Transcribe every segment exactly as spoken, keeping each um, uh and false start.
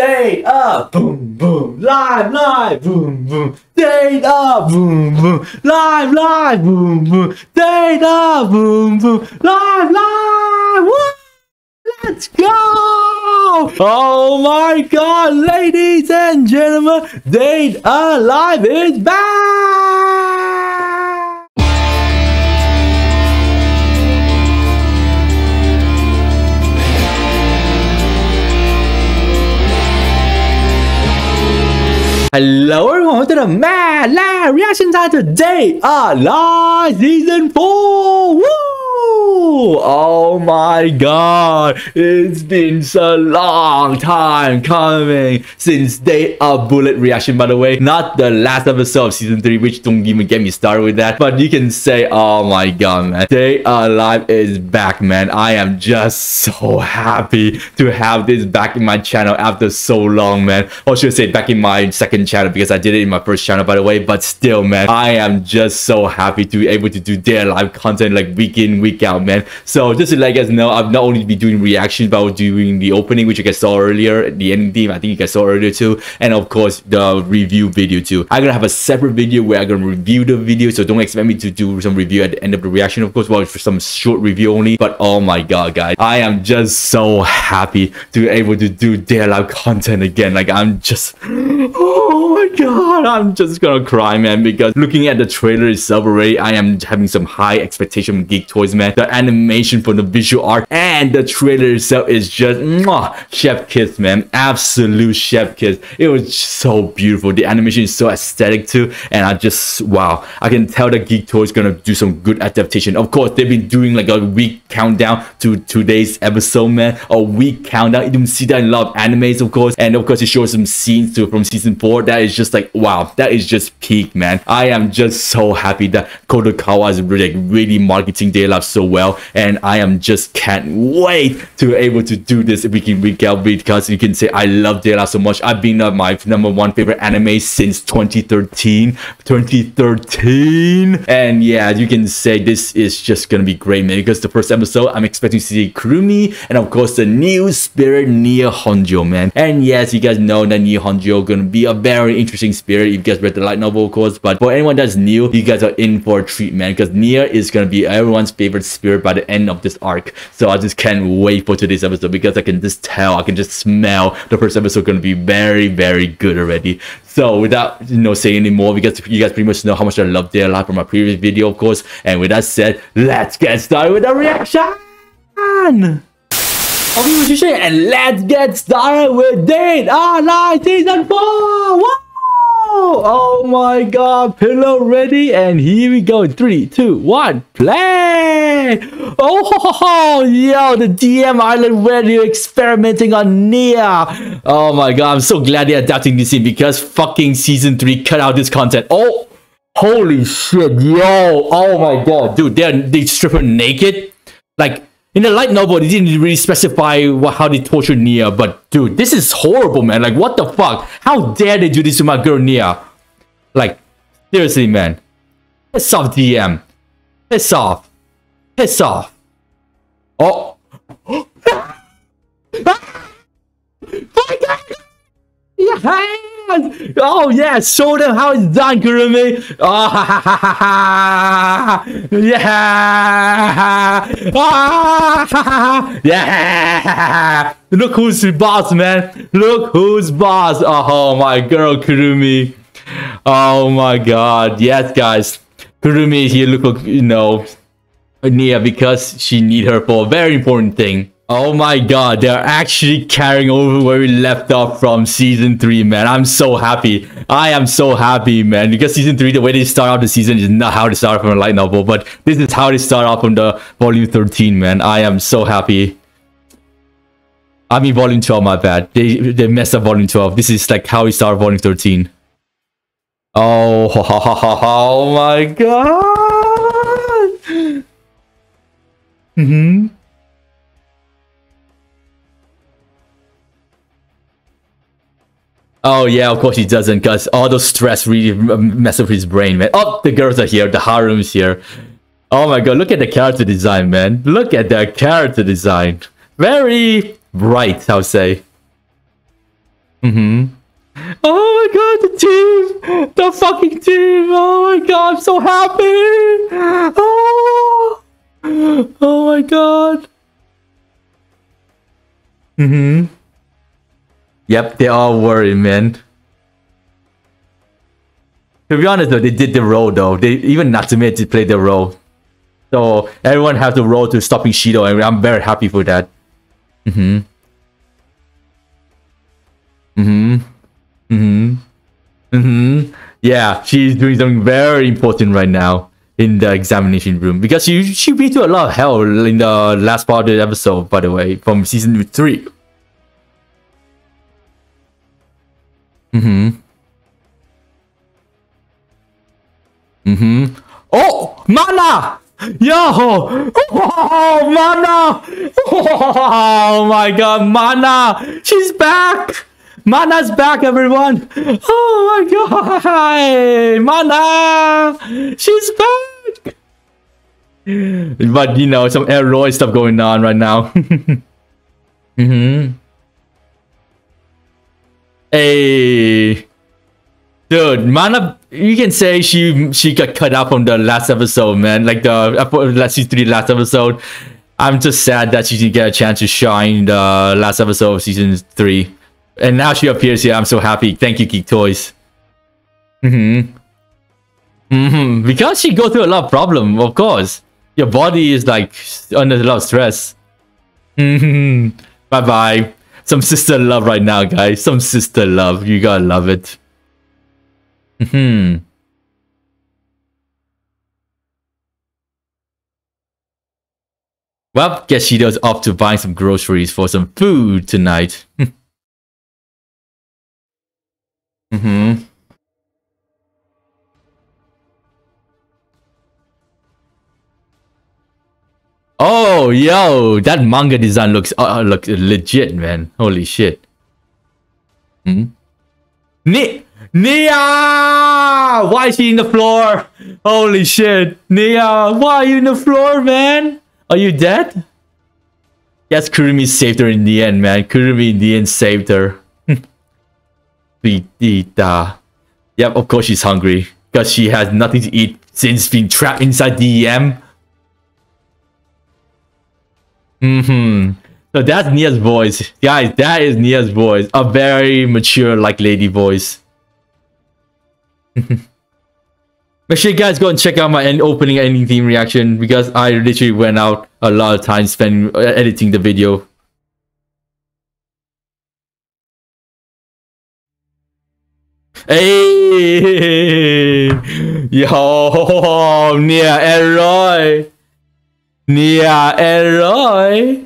Date up, boom, boom, live, live, boom, boom. Date up, boom, boom, live, live, boom, boom. Date up, boom, boom, live, live. Woo! Let's go! Oh my God, ladies and gentlemen, Date A Live is back! Hello everyone, welcome to the Mad Lad Reactions on Date A Live Season four! Woo! Oh my God, it's been so long time coming since Date A Bullet reaction, by the way. Not the last episode of Season three, which don't even get me started with that. But you can say, oh my God, man. Date A Live is back, man. I am just so happy to have this back in my channel after so long, man. Or should I say back in my second channel, because I did it in my first channel, by the way. But still, man, I am just so happy to be able to do Date A Live content like week in, week out, man. So just to let you guys know, I've not only been doing reactions, but I was doing the opening, which you guys saw earlier, the ending theme, I think you guys saw earlier too, and of course the review video too. I'm gonna have a separate video where I'm gonna review the video, so don't expect me to do some review at the end of the reaction, of course, well, for some short review only. But oh my God, guys, I am just so happy to be able to do Date A Live content again. Like, I'm just, oh my God, I'm just gonna cry, man, because looking at the trailer itself already, I am having some high expectation from Geek Toys, man. The animation for the visual art and the trailer itself is just mwah, chef kiss, man. Absolute chef kiss. It was so beautiful. The animation is so aesthetic too, and I just, wow, I can tell that Geek Toys is gonna do some good adaptation. Of course, they've been doing like a week countdown to today's episode, man. A week countdown. You don't see that in a lot of animes, of course, and of course it shows some scenes too from season four. That is just like, wow, that is just peak, man. I am just so happy that Kodokawa is really, like, really marketing Date A Live so well, and I am just can't wait to be able to do this week in, week out, because you can say I love Date A Live so much. I've been uh, my number one favorite anime since twenty thirteen, and yeah, you can say this is just gonna be great, man, because the first episode I'm expecting to see Kurumi and of course the new spirit Nia Honjo, man. And yes, you guys know that Nia Honjo gonna be a very interesting spirit if you guys read the light novel, of course, but for anyone that's new, you guys are in for a treat, man, because Nia is gonna be everyone's favorite spirit by the end of this arc. So I just can't wait for today's episode, because I can just tell, I can just smell the first episode gonna be very, very good already. So without, you know, saying any more, because you guys pretty much know how much I love Date A Live from my previous video, of course. And with that said, let's get started with the reaction. And let's get started with Date A Live Season four. Woo! Oh my God, pillow ready, and here we go. Three, two, one, play. Oh yo, the D M island where you're experimenting on Nia. Oh my God, I'm so glad they're adapting this scene, because fucking season three cut out this content. Oh holy shit, yo. Oh my God, dude, they're they strip her naked. Like in the light novel, they didn't really specify what, how they tortured Nia, but dude, this is horrible, man. Like, what the fuck? How dare they do this to my girl Nia? Like, seriously, man. Piss off, D M. Piss off. Piss off. Oh. Yes. Oh yeah, show them how it's done, Kurumi. Ah, yeah, ah, yeah. Look who's the boss, man. Look who's boss. Oh my girl, Kurumi. Oh my God. Yes, guys. Kurumi here. Look, you know, Nia, because she need her for a very important thing. Oh my God, they're actually carrying over where we left off from season three, man. I'm so happy. I am so happy, man, because season three, the way they start off the season is not how they start off from a light novel, but this is how they start off from the volume thirteen, man. I am so happy. I mean, volume twelve, my bad. They, they messed up volume twelve. This is like how we start volume thirteen. Oh, oh my God. Mm-hmm. Oh yeah, of course he doesn't, because all the stress really mess up his brain, man. Oh, the girls are here, the harem's here. Oh my God, look at the character design, man. Look at the character design. Very bright, I'll say. Mm-hmm. Oh my god, the team! The fucking team! Oh my god, I'm so happy! Oh, oh my god. Mm-hmm. Yep, they are worried, man. To be honest though, they did the role though. They even Natsume did play the role. So everyone has the role to stopping Shido, and I'm very happy for that. Mm-hmm. Mm-hmm. Mm-hmm. Mm-hmm. Yeah, she's doing something very important right now in the examination room. Because she she beat to a lot of hell in the last part of the episode, by the way, from season three. Mm-hmm. Mm-hmm. Oh! Mana! Yo! Oh, Mana! Oh my god, Mana! She's back! Mana's back, everyone! Oh my god! Mana! She's back! But, you know, some Eroy stuff going on right now. Mm-hmm. Hey! Dude, Mana, you can say she she got cut out from the last episode, man. Like the last season three last episode. I'm just sad that she didn't get a chance to shine in the last episode of season three. And now she appears here. I'm so happy. Thank you, Geek Toys. Mm-hmm. Mm-hmm. Because she goes through a lot of problems, of course. Your body is like under a lot of stress. Mm-hmm. Bye-bye. Some sister love right now, guys. Some sister love. You gotta love it. Mm-hmm. Well, guess Shido's off to buying some groceries for some food tonight. Mm-hmm. Oh, yo, that manga design looks uh, looks legit, man. Holy shit. Hmm. Ni Nia! Why is she in the floor? Holy shit. Nia, why are you in the floor, man? Are you dead? Yes, Kurumi saved her in the end, man. Kurumi in the end saved her. Yep, of course she's hungry. Because she has nothing to eat since being trapped inside D M. Mm-hmm. So that's Nia's voice. Guys, that is Nia's voice. A very mature, like, lady voice. Make sure you guys go and check out my end opening and ending theme reaction, because I literally went out a lot of time spending uh, editing the video. Hey, yo, Nia Eroy, Nia Eroy.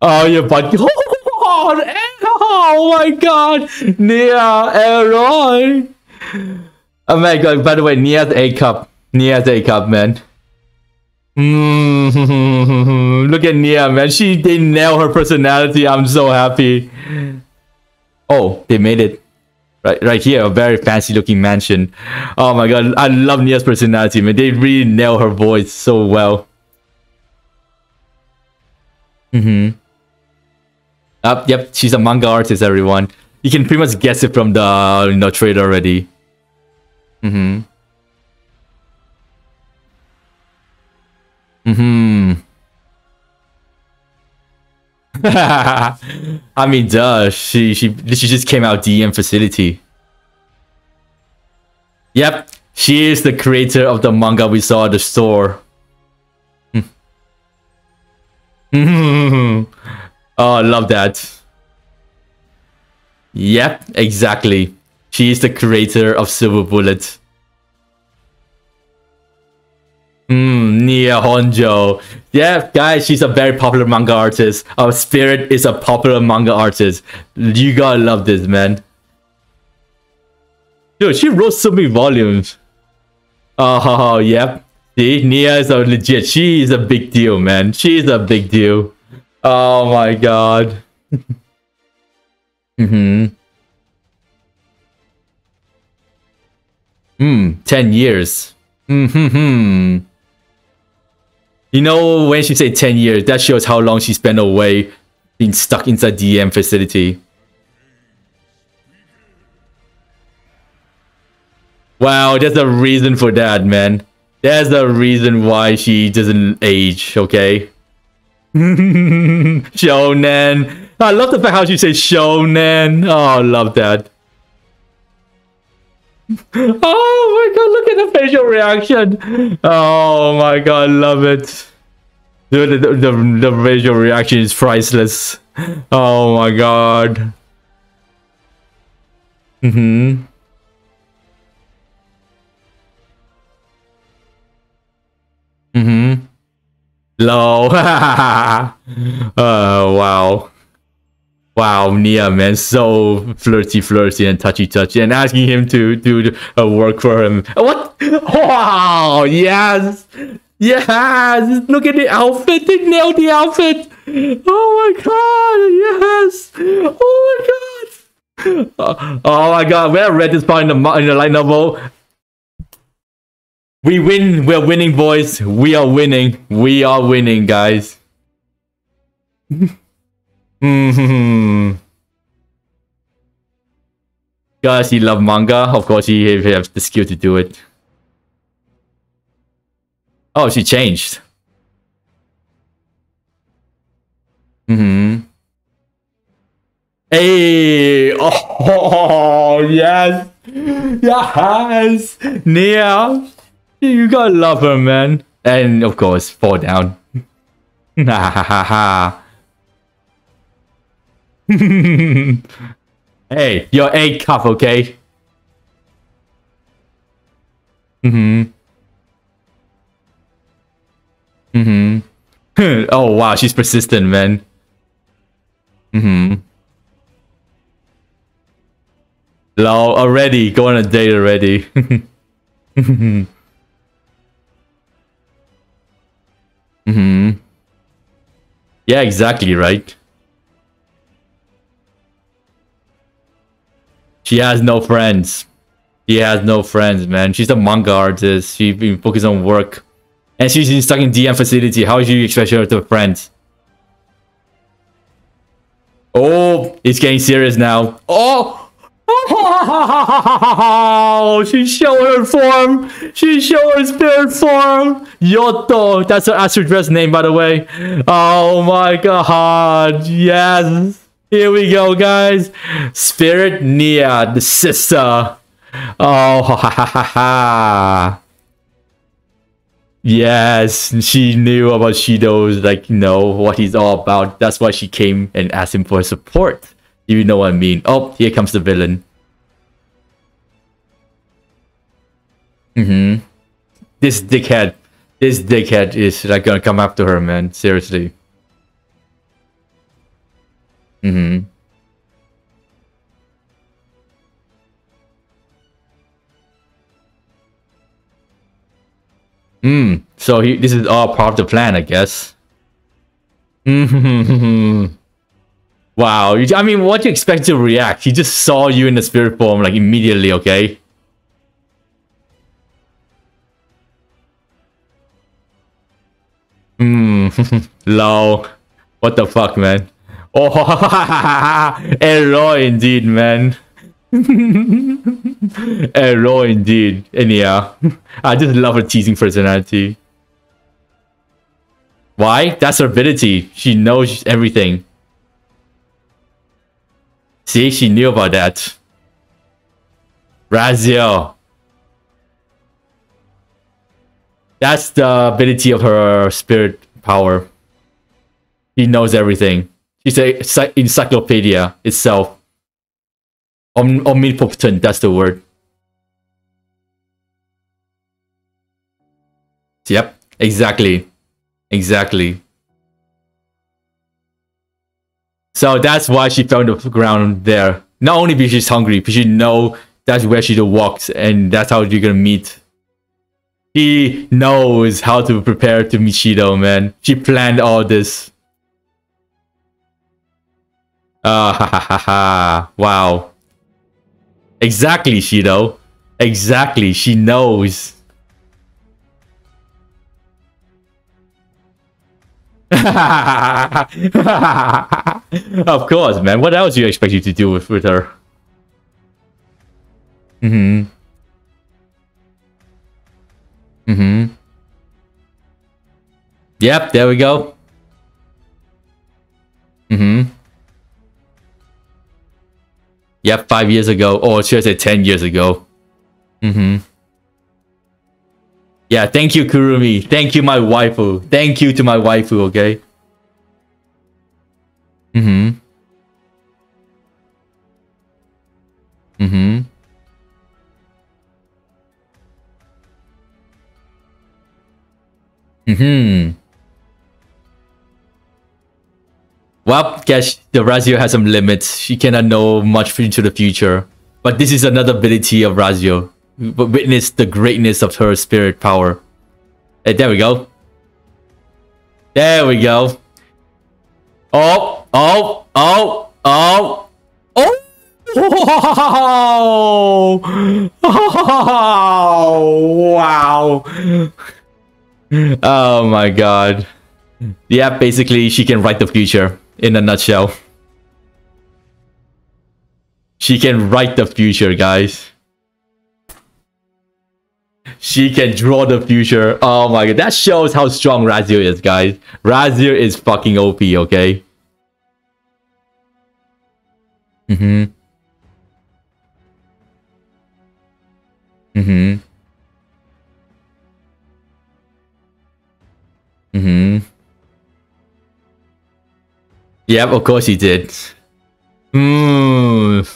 Oh, your butt. Oh my god, Nia Eroy. Oh my god, by the way, Nia's A cup. Nia's A cup, man. Mm-hmm. Look at Nia, man. She they nail her personality. I'm so happy. Oh, they made it. Right, right here, a very fancy looking mansion. Oh my god, I love Nia's personality, man. They really nail her voice so well. Mm-hmm. Uh, yep, she's a manga artist, everyone. You can pretty much guess it from the, you know, trailer already. Mm-hmm. Mm-hmm. I mean, duh, she, she, she just came out D M facility. Yep, she is the creator of the manga we saw at the store. Mm-hmm. Oh, I love that. Yep, exactly. She is the creator of Silver Bullet. Mm, Nia Honjo. Yeah, guys, she's a very popular manga artist. Our Spirit is a popular manga artist. You gotta love this, man. Dude, she wrote so many volumes. Oh, oh, oh yep. See, Nia is a legit. She is a big deal, man. She is a big deal. Oh my god. Mm-hmm. Hmm, ten years. Mm-hmm. You know, when she said ten years, that shows how long she spent away being stuck inside D M facility. Wow, there's a reason for that, man. There's a reason why she doesn't age, okay? Shonen. I love the fact how she says shonen. Oh, I love that. Oh my god, look at the facial reaction. Oh my god, I love it. The, the, the, the facial reaction is priceless. Oh my god. Mm-hmm. Mm-hmm. Low. Oh, wow. Wow, Nia, man, so flirty, flirty, and touchy, touchy, and asking him to do uh, work for him. What? Wow, yes, yes. Look at the outfit. They nailed the outfit. Oh my god, yes. Oh my god. Oh, oh my god. When I read this part in the in the light novel, we win. We're winning, boys. We are winning. We are winning, guys. Mm-hmm. Does he love manga? Of course he has the skill to do it. Oh, she changed. Mm-hmm. Hey! Oh, yes! Yes! Nia! You gotta love her, man. And of course, fall down. Ha ha ha ha. Hey, you're a cuff, okay? Mm-hmm. Mm-hmm. Oh, wow, she's persistent, man. Mm-hmm. Lol, already. Go on a date already. Mm-hmm. Mm-hmm. Yeah, exactly, right? She has no friends. She has no friends, man. She's a manga artist. She's been focused on work. And she's stuck in D M facility. How do you expect her to have friends? Oh, it's getting serious now. Oh! Oh! She showed her form. She showed her spirit form. Yoto. That's her astral dress name, by the way. Oh my god. Yes. Here we go, guys. Spirit Nia, the sister. Oh, ha ha ha ha. Yes, she knew about Shido's, like, you know, what he's all about. That's why she came and asked him for support. You know what I mean. Oh, here comes the villain. Mm-hmm. This dickhead. This dickhead is, like, gonna come after her, man. Seriously. Mm-hmm. Mm. So he, this is all part of the plan, I guess. Mm-hmm. Wow. I mean, what do you expect to react? He just saw you in the spirit form, like, immediately, okay? Mm. Lol. What the fuck, man? Oh, error indeed, man. Error indeed. And yeah, I just love her teasing personality. Why? That's her ability. She knows everything. See, she knew about that. Raziel. That's the ability of her spirit power. She knows everything. It's an encyclopedia itself. Om omnipotent, that's the word. Yep, exactly. Exactly. So that's why she found the ground there. Not only because she's hungry, but she know that's where she walks and that's how you're gonna meet. She knows how to prepare to meet Shido, man. She planned all this. Uh, ha, ha, ha, ha. Wow. Exactly, Shido. Exactly, she knows. Of course, man. What else do you expect you to do with, with her? Mm-hmm. Mm-hmm. Yep, there we go. Mm-hmm. Yep, five years ago. Or should I say ten years ago? Mm-hmm. Yeah, thank you, Kurumi. Thank you, my waifu. Thank you to my waifu, okay? Mm-hmm. Mm-hmm. Mm-hmm. Well, guess the Raziel has some limits. She cannot know much into the future. But this is another ability of Raziel. Witness the greatness of her spirit power. Hey, there we go. There we go. Oh, oh, oh, oh, oh. Oh, oh wow. Oh my god. Yeah, basically she can write the future. In a nutshell, she can write the future, guys. She can draw the future. Oh my god, that shows how strong Raziel is, guys. Raziel is fucking O P, okay? Mm-hmm. Mm-hmm. Mm-hmm. Yep, of course he did. Mmm.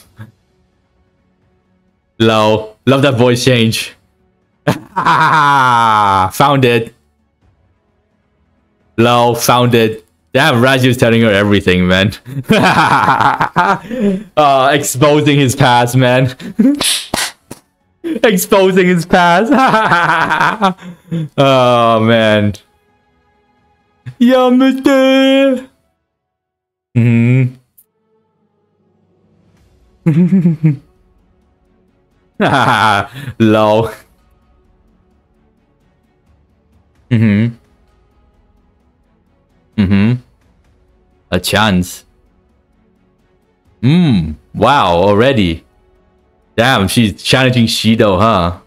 Low. Love that voice change. Found it. Low. Found it. Damn, Raziel's telling her everything, man. uh, exposing his past, man. Exposing his past. Oh, man. Yeah, mister. Mm-hmm. Low. Mm-hmm. Mm-hmm. A chance. Mmm. Wow, already. Damn, she's challenging Shido, huh?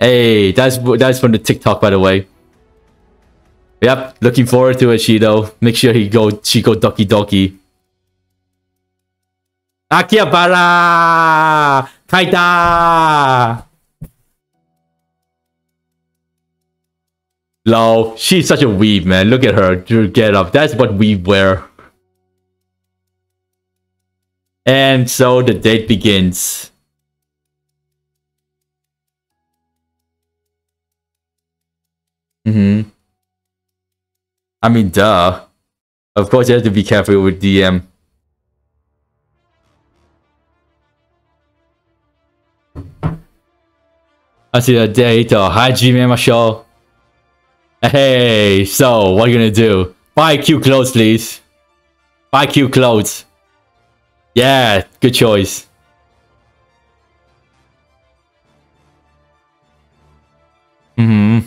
Hey, that's that's from the TikTok, by the way. Yep, looking forward to it, Shido. Make sure he go, she go Doki Doki. Akihabara! Kaida! Lol, she's such a weeb, man. Look at her. Get up. That's what we wear. And so the date begins. Mm-hmm. I mean, duh. Of course, you have to be careful with D M. I see the data. Hajime Masho. Hey, so what are you gonna do? Buy cute clothes, please. Buy cute clothes. Yeah, good choice. Mm-hmm.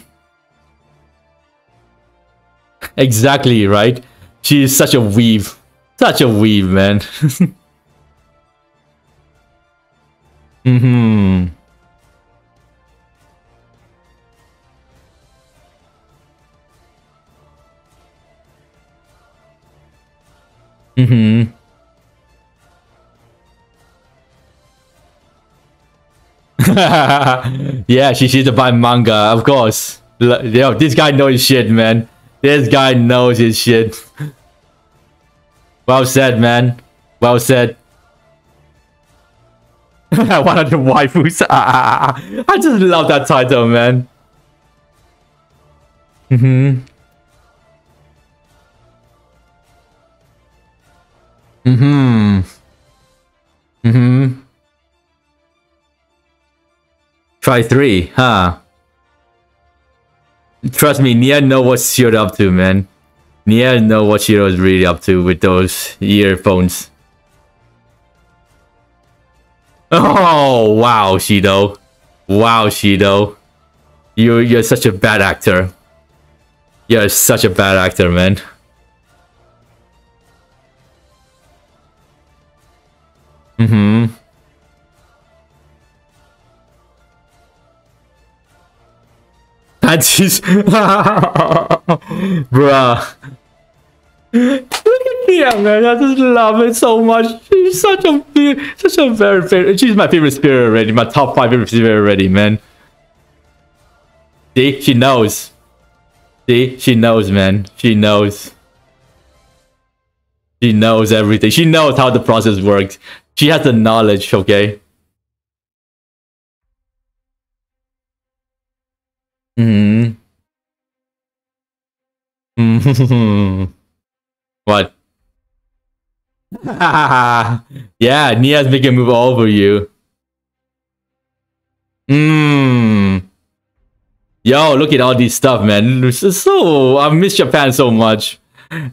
Exactly, right? She is such a weave. Such a weave, man. Mm-hmm. Mm-hmm. Yeah, she should buy manga, of course. Yo, this guy knows shit, man. This guy knows his shit. Well said, man. Well said. One of the waifus. Ah, I just love that title, man. Mm-hmm. Mm-hmm. Mm-hmm. Try three, huh? Trust me, Nia know what Shiro's up to, man. Nia know what Shiro is really up to with those earphones. Oh wow, Shiro! Wow, Shiro! You you're such a bad actor. You're such a bad actor, man. Mm-hmm. badges. Bruh. Look at Nia, man. I just love it so much. She's such a such a very favorite. She's my favorite spirit already. My top five favorite spirit already, man. See, she knows. See, she knows, man. She knows. She knows everything. She knows how the process works. She has the knowledge, okay? Mm hmm. Mm hmm. What? Yeah, Nia's making a move all over you. Mmm. Yo, look at all this stuff, man. This is so... I miss Japan so much.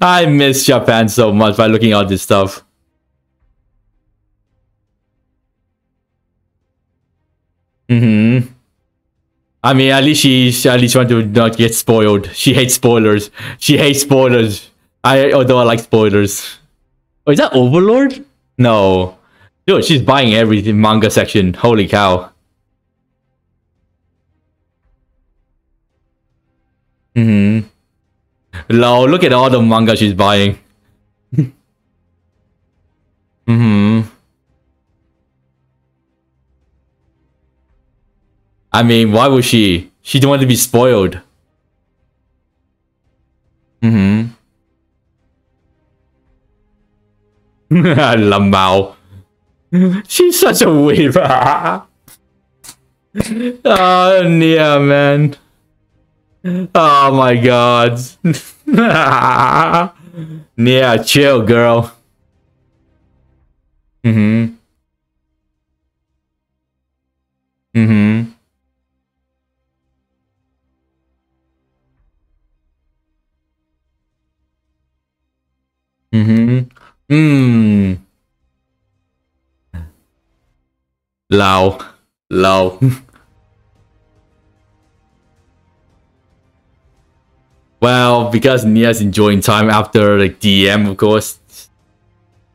I miss Japan so much by looking at all this stuff. Mm-hmm. I mean, at least she, she at least want to not get spoiled. She hates spoilers. She hates spoilers. I although I like spoilers. Oh, is that Overlord? No. Dude, she's buying everything manga section. Holy cow. Mm-hmm. Lol, look at all the manga she's buying. Mm-hmm. I mean, why would she? She don't want to be spoiled. Mm-hmm. Lamau. She's such a weaver. Oh, Nia, man. Oh my god. Yeah, chill, girl. Mm-hmm. Mm-hmm. Mm-hmm. Mmm. Low. Low. Well, because Nia's enjoying time after like D M, of course.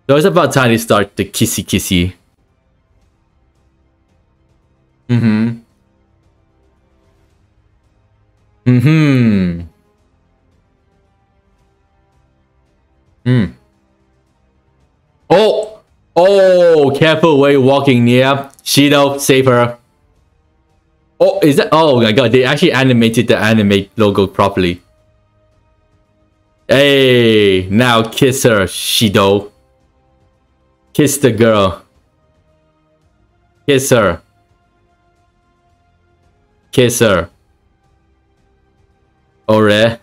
So it's about time to start the kissy kissy. Mm-hmm. Mm-hmm. Mm. Oh! Oh! Careful way walking, Nia. Shido, save her. Oh, is that... Oh my god, they actually animated the animate logo properly. Hey, now kiss her, Shido. Kiss the girl. Kiss her. Kiss her. Ore.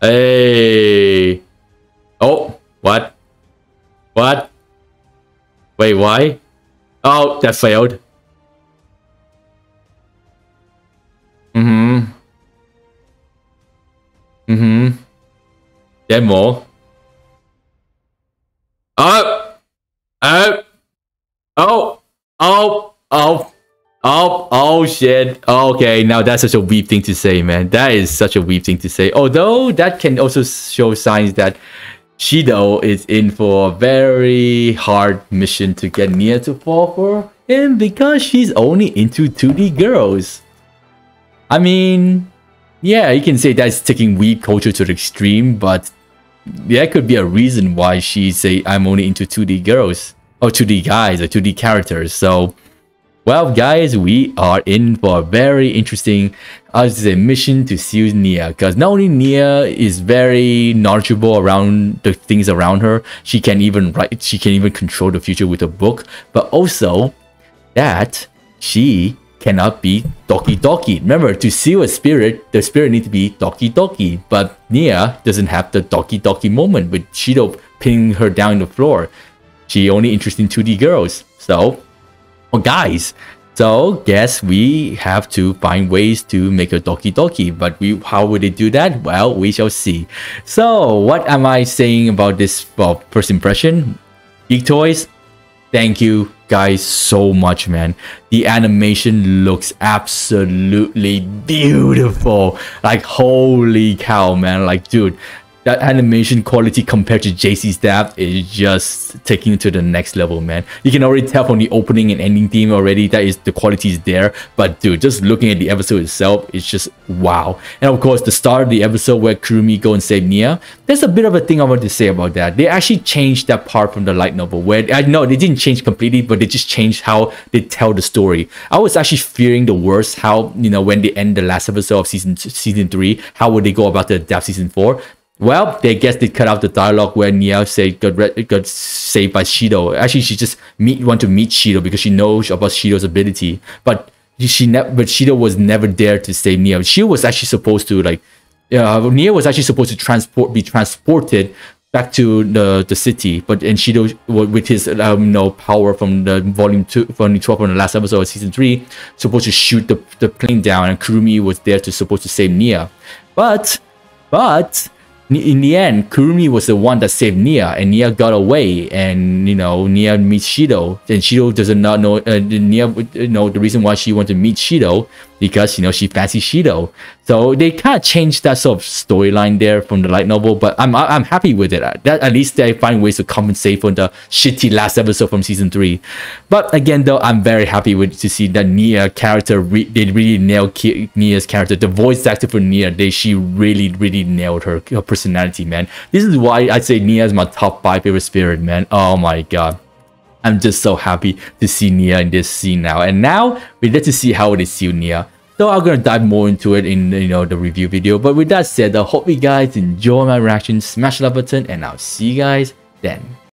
Hey. Oh, what? What? Wait, why? Oh, that failed. Mm-hmm. Mm-hmm. Then more. Oh! Oh! Oh! Oh! Oh! Oh! Oh shit! Okay, now that's such a weep thing to say, man. That is such a weep thing to say. Although, that can also show signs that Shido is in for a very hard mission to get Nia to fall for him because she's only into two D girls. I mean... Yeah, you can say that's taking weeb culture to the extreme, but that could be a reason why she say I'm only into two D girls or two D guys or two D characters. So, well, guys, we are in for a very interesting, I would say, mission to sue Nia, because not only Nia is very knowledgeable around the things around her, she can even write, she can even control the future with a book, but also that she cannot be Doki Doki. Remember, to seal a spirit, the spirit needs to be Doki Doki. But Nia doesn't have the Doki Doki moment with Shido pinning her down the floor. She only interested in two D girls. So, or guys. So, guess we have to find ways to make a Doki Doki. But we, how would they do that? Well, we shall see. So, what am I saying about this well, first impression? Geek Toys, thank you guys so much, man. The animation looks absolutely beautiful. Like, holy cow, man. Like, dude, that animation quality compared to J C Staff is just taking it to the next level, man. You can already tell from the opening and ending theme already that is the quality is there. But dude, just looking at the episode itself, it's just wow. And of course, the start of the episode where Kurumi go and save Nia, there's a bit of a thing I want to say about that. They actually changed that part from the light novel where, I know they didn't change completely, but they just changed how they tell the story. I was actually fearing the worst, how, you know, when they end the last episode of season season three, how would they go about to adapt season four? Well, they guess they cut out the dialogue where Nia said got, got saved by Shido. Actually, she just meet want to meet Shido because she knows about Shido's ability. But she ne but Shido was never there to save Nia. She was actually supposed to like, uh, Nia was actually supposed to transport be transported back to the the city. But and Shido, with his um, you know, power from the volume two, volume twelve from the last episode of season three, supposed to shoot the the plane down, and Kurumi was there to supposed to save Nia. But, but. In the end, Kurumi was the one that saved Nia, and Nia got away, and you know, Nia meets Shido, and Shido does not know uh, Nia you know the reason why she wanted to meet Shido, because you know she fancies Shido. So they kind of changed that sort of storyline there from the light novel, but I'm I'm happy with it. That at least they find ways to compensate for the shitty last episode from season three. But again, though, I'm very happy with to see that Nia character. Re they really nailed Ki Nia's character. The voice actor for Nia, they she really really nailed her, her personality, man. This is why I'd say Nia is my top five favorite spirit, man. Oh my god. I'm just so happy to see Nia in this scene now. And now we get to see how they see Nia. So I'm gonna dive more into it in you know the review video. But with that said, I hope you guys enjoy my reaction. Smash that button, and I'll see you guys then.